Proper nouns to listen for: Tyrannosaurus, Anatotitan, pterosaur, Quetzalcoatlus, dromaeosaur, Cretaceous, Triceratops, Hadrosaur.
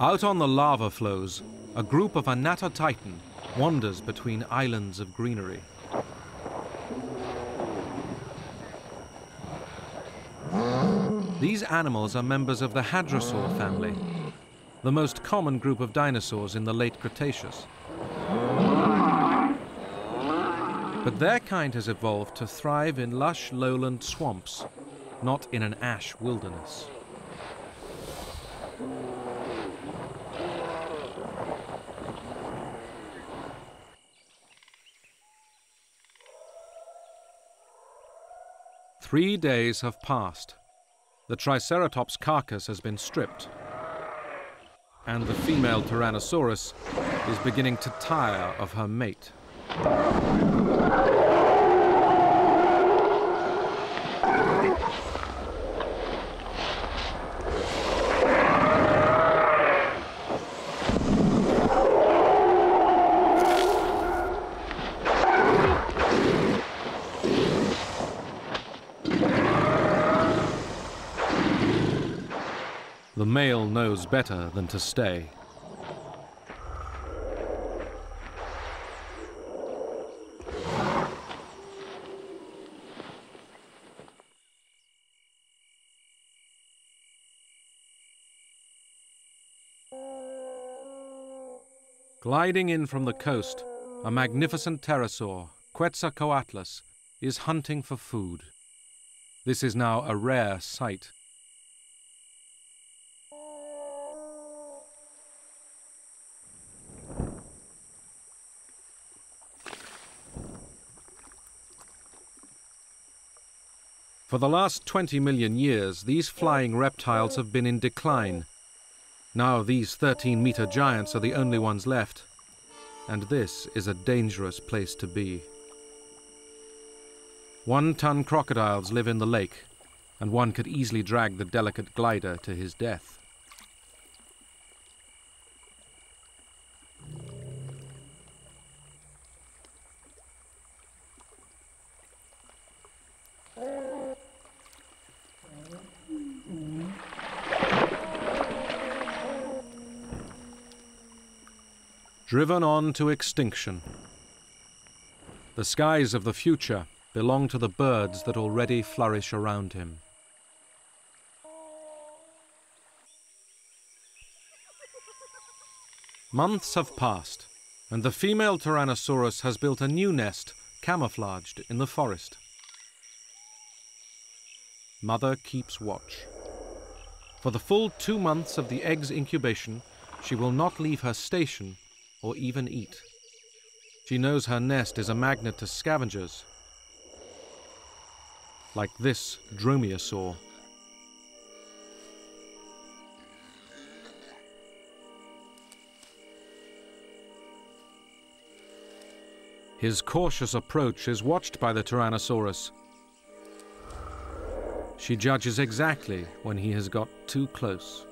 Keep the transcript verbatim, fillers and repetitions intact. Out on the lava flows, a group of Anatotitan wanders between islands of greenery. These animals are members of the Hadrosaur family, the most common group of dinosaurs in the late Cretaceous. But their kind has evolved to thrive in lush lowland swamps, not in an ash wilderness. Three days have passed. The Triceratops carcass has been stripped, and the female Tyrannosaurus is beginning to tire of her mate. The male knows better than to stay. Gliding in from the coast, a magnificent pterosaur, Quetzalcoatlus, is hunting for food. This is now a rare sight. For the last twenty million years, these flying reptiles have been in decline. Now these thirteen meter giants are the only ones left, and this is a dangerous place to be. One-ton crocodiles live in the lake, and one could easily drag the delicate glider to his death. Driven on to extinction. The skies of the future belong to the birds that already flourish around him. Months have passed, and the female Tyrannosaurus has built a new nest camouflaged in the forest. Mother keeps watch. For the full two months of the egg's incubation, she will not leave her station or even eat. She knows her nest is a magnet to scavengers, like this dromaeosaur. His cautious approach is watched by the Tyrannosaurus. She judges exactly when he has got too close.